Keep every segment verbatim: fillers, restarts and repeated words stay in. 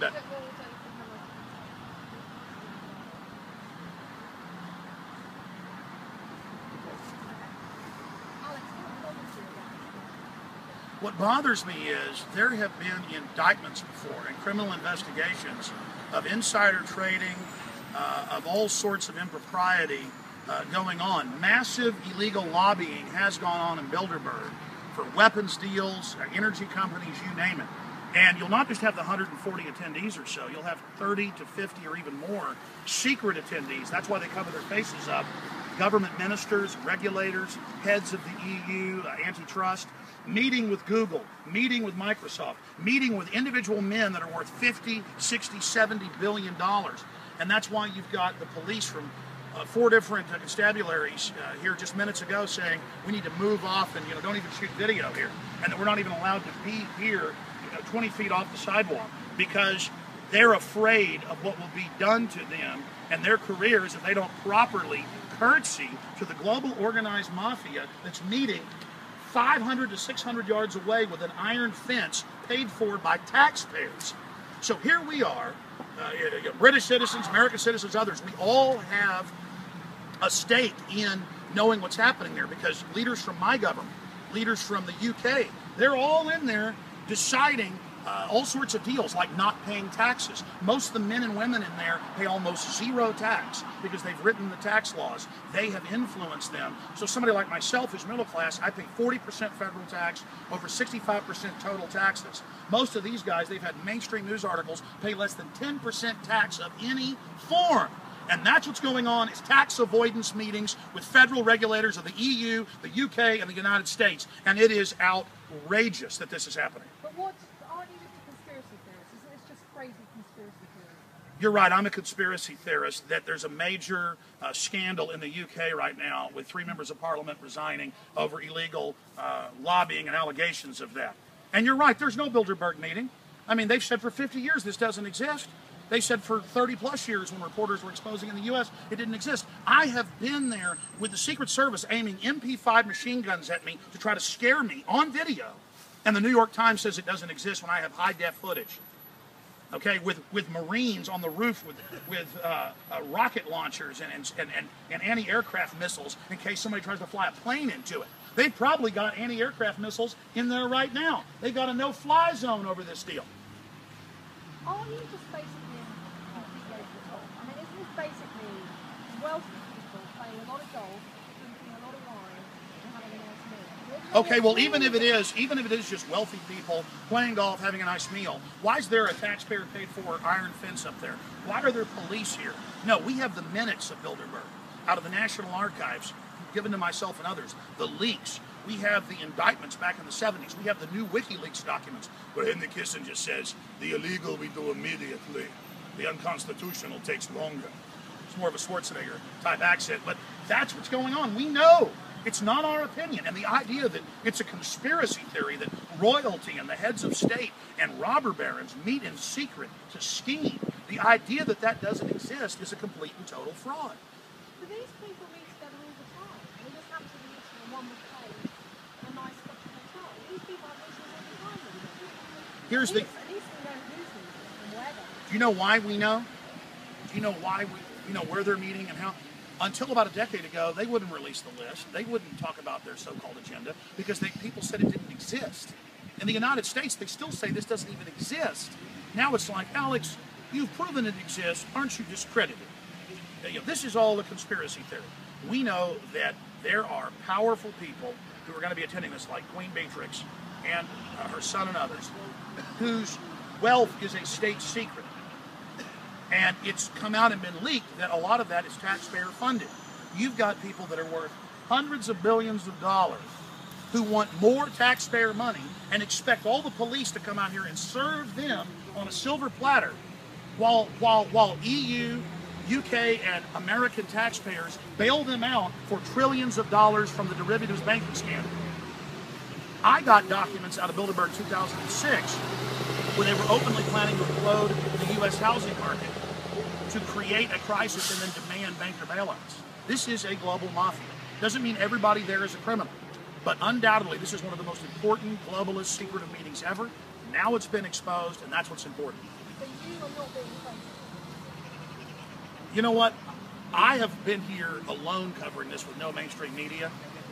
like that. What bothers me is there have been indictments before and criminal investigations of insider trading, uh, of all sorts of impropriety uh, going on. Massive illegal lobbying has gone on in Bilderberg for weapons deals, energy companies, you name it. And you'll not just have the one hundred forty attendees or so, you'll have thirty to fifty or even more secret attendees. That's why they cover their faces up. Government ministers, regulators, heads of the E U, uh, antitrust, meeting with Google, meeting with Microsoft, meeting with individual men that are worth fifty, sixty, seventy billion dollars. And that's why you've got the police from uh, four different uh, constabularies uh, here just minutes ago saying we need to move off and, you know, don't even shoot video here, and that we're not even allowed to be here, you know, twenty feet off the sidewalk, because they're afraid of what will be done to them and their careers if they don't properly curtsy to the global organized mafia that's meeting five hundred to six hundred yards away with an iron fence paid for by taxpayers. So here we are, uh, you know, British citizens, American citizens, others, we all have a stake in knowing what's happening there, because leaders from my government, leaders from the U K, they're all in there deciding uh, all sorts of deals, like not paying taxes. Most of the men and women in there pay almost zero tax because they've written the tax laws. They have influenced them. So somebody like myself who's middle class, I pay forty percent federal tax, over sixty-five percent total taxes. Most of these guys, they've had mainstream news articles, pay less than ten percent tax of any form. And that's what's going on, is tax avoidance meetings with federal regulators of the E U, the U K, and the United States. And it is outrageous that this is happening. But what aren't you just a conspiracy theorist? Isn't it just crazy conspiracy theory? You're right, I'm a conspiracy theorist, that there's a major uh, scandal in the U K right now with three members of parliament resigning over illegal uh, lobbying and allegations of that. And you're right, there's no Bilderberg meeting. I mean, they've said for fifty years this doesn't exist. They said for thirty plus years when reporters were exposing in the U S, it didn't exist. I have been there with the Secret Service aiming M P five machine guns at me to try to scare me on video. And the New York Times says it doesn't exist when I have high-def footage. Okay, with, with Marines on the roof with, with uh, uh, rocket launchers and, and, and, and anti-aircraft missiles in case somebody tries to fly a plane into it. They've probably got anti-aircraft missiles in there right now. They've got a no-fly zone over this deal. Aren't you just basically a complete over the top? I mean, isn't this basically wealthy people playing a lot of golf, drinking a lot of wine, and having a nice meal? Okay, well, even if it is, even if it is just wealthy people playing golf, having a nice meal, why is there a taxpayer-paid-for iron fence up there? Why are there police here? No, we have the minutes of Bilderberg out of the National Archives, given to myself and others, the leaks. We have the indictments back in the seventies. We have the new WikiLeaks documents where Henry Kissinger says, the illegal we do immediately. The unconstitutional takes longer. It's more of a Schwarzenegger type accent, but that's what's going on. We know. It's not our opinion. And the idea that it's a conspiracy theory that royalty and the heads of state and robber barons meet in secret to scheme, the idea that that doesn't exist is a complete and total fraud. Do these people meet together all the time? They just happen to be each one with paid a nice cup of hotel. These people have issues all the time. Here's the. At least they don't lose them from wherever. Do you know why we know? Do you know why we? You know where they're meeting and how? Until about a decade ago, they wouldn't release the list. They wouldn't talk about their so-called agenda because they, people said it didn't exist. In the United States, they still say this doesn't even exist. Now it's like, Alex, you've proven it exists. Aren't you discredited? You know, this is all a conspiracy theory. We know that there are powerful people who are going to be attending this, like Queen Beatrix and uh, her son and others, whose wealth is a state secret. And it's come out and been leaked that a lot of that is taxpayer funded. You've got people that are worth hundreds of billions of dollars who want more taxpayer money and expect all the police to come out here and serve them on a silver platter while, while, while E U, U K and American taxpayers bail them out for trillions of dollars from the derivatives banking scandal. I got documents out of Bilderberg two thousand six where they were openly planning to implode the U S housing market to create a crisis and then demand banker bailouts. This is a global mafia. Doesn't mean everybody there is a criminal, but undoubtedly this is one of the most important globalist secretive meetings ever. Now it's been exposed, and that's what's important. But you are not being faithful. You know what? I have been here alone covering this with no mainstream media.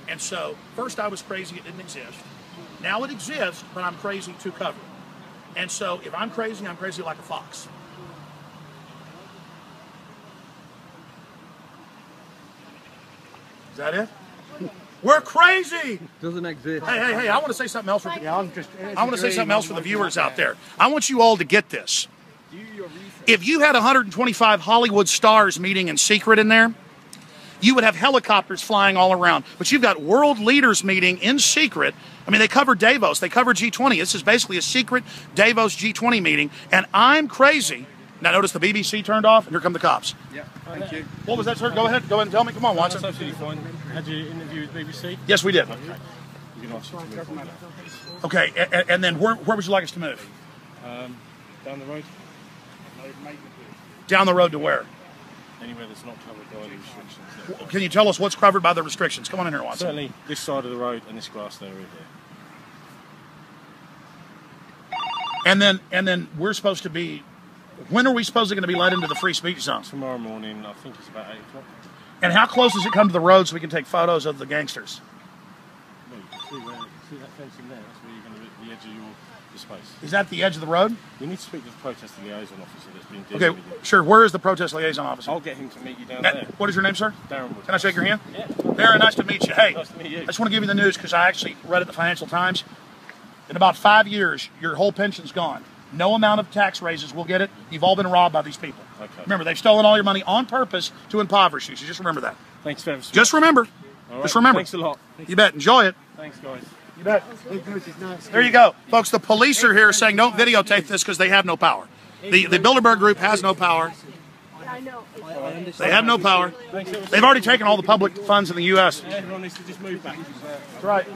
And so, first I was crazy it didn't exist. Now it exists, but I'm crazy to cover it. And so, if I'm crazy, I'm crazy like a fox. Is that it? We're crazy! Doesn't exist. Hey, hey, hey, I want to say something else for the, yeah, just, I want to say something else for the viewers out there. I want you all to get this. If you had one hundred twenty-five Hollywood stars meeting in secret in there, you would have helicopters flying all around. But you've got world leaders meeting in secret. I mean, they cover Davos. They cover G twenty. This is basically a secret Davos G twenty meeting. And I'm crazy. Now, notice the B B C turned off, and here come the cops. Yeah, thank you. What was that, sir? Go ahead. Go ahead and tell me. Come on, Watson. No, that's absolutely fine. Had you interviewed with B B C? Yes, we did. Okay. You can ask us to move on now. Okay, and, and then where, where would you like us to move? Um, down the road. Down the road to where? Anywhere that's not covered by the restrictions. Can you tell us what's covered by the restrictions? Come on in here, Watson. Certainly, this side of the road and this grass area here. And then, and then we're supposed to be. When are we supposed to going to be let into the free speech zone? Tomorrow morning, I think it's about eight o'clock. And how close does it come to the road so we can take photos of the gangsters? Well, you can see, where, see that fencing there? That's where you're going to be at the edge of your. Space. Is that the edge of the road? We need to speak to the protest liaison officer that's been dealing with you. Okay, sure. Where is the protest liaison officer? I'll get him to meet you down that, there. What is your name, sir? Darren Wood. Can I shake your hand? Yeah. Darren, nice to meet you. Hey, nice to meet you. I just want to give you the news because I actually read at the Financial Times. In about five years, your whole pension's gone. No amount of tax raises will get it. You've all been robbed by these people. Okay. Remember, they've stolen all your money on purpose to impoverish you. So just remember that. Thanks very much. Just remember. All right. Just remember. Thanks a lot. Thanks. You bet. Enjoy it. Thanks, guys. You bet. There you go. Folks, the police are here saying don't videotape this because they have no power. The, the Bilderberg group has no power. They have no power. They've already taken all the public funds in the U S. Everyone needs to just move back. That's right.